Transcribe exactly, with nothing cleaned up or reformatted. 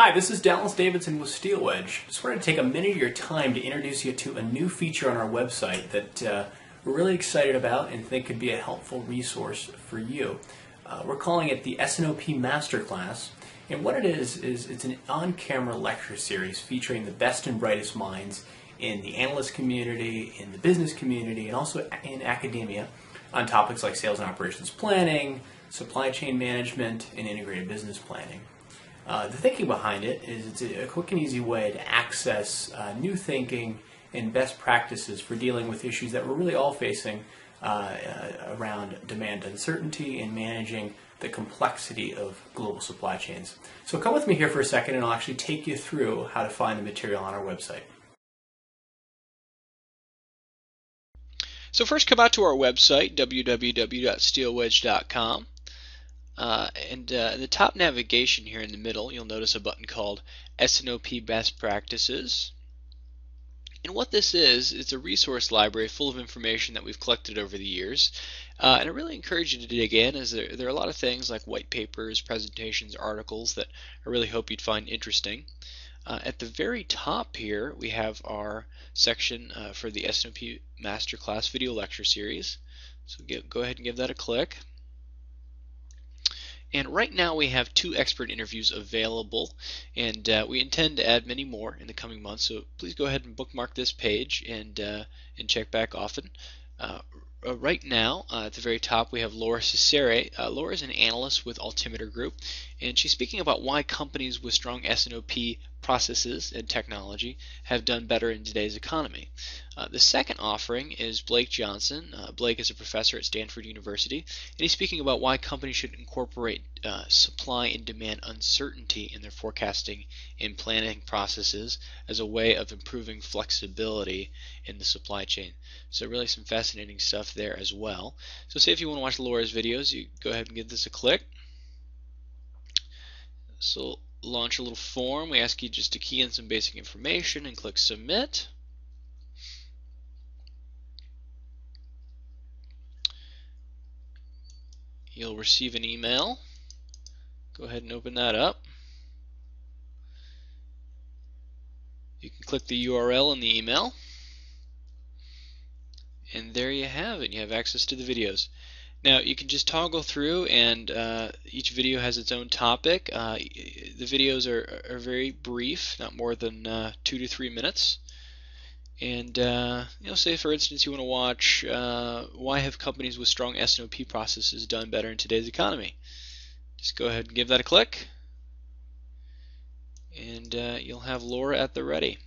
Hi, this is Dallas Davidson with Steelwedge. Just wanted to take a minute of your time to introduce you to a new feature on our website that uh, we're really excited about and think could be a helpful resource for you. Uh, we're calling it the S and O P Masterclass, and what it is is it's an on-camera lecture series featuring the best and brightest minds in the analyst community, in the business community, and also in academia on topics like sales and operations planning, supply chain management, and integrated business planning. Uh, the thinking behind it is it's a quick and easy way to access uh, new thinking and best practices for dealing with issues that we're really all facing uh, uh, around demand uncertainty and managing the complexity of global supply chains. So come with me here for a second and I'll actually take you through how to find the material on our website. So first, come out to our website, w w w dot steelwedge dot com. Uh, and uh, the top navigation here in the middle, you'll notice a button called S and O P Best Practices. And what this is, it's a resource library full of information that we've collected over the years. Uh, and I really encourage you to dig in, as there, there are a lot of things like white papers, presentations, articles that I really hope you'd find interesting. Uh, at the very top here, we have our section uh, for the S and O P Masterclass video lecture series. So give, go ahead and give that a click. And right now we have two expert interviews available, and uh, we intend to add many more in the coming months, so please go ahead and bookmark this page and, uh, and check back often. Uh, right now, uh, at the very top, we have Lora Cecere. Uh, Laura is an analyst with Altimeter Group, and she's speaking about why companies with strong S and O P processes and technology have done better in today's economy. Uh, the second offering is Blake Johnson. Uh, Blake is a professor at Stanford University, and he's speaking about why companies should incorporate uh, supply and demand uncertainty in their forecasting and planning processes as a way of improving flexibility in the supply chain. So really some fascinating stuff there as well. So say if you want to watch Laura's videos, you go ahead and give this a click. So launch a little form. We ask you just to key in some basic information and click submit. You'll receive an email. Go ahead and open that up. You can click the U R L in the email. And there you have it. You have access to the videos. Now you can just toggle through, and uh, each video has its own topic. Uh, the videos are, are very brief, not more than uh, two to three minutes. And uh, you know, say for instance you want to watch uh, why have companies with strong S and O P processes done better in today's economy. Just go ahead and give that a click, and uh, you'll have Laura at the ready.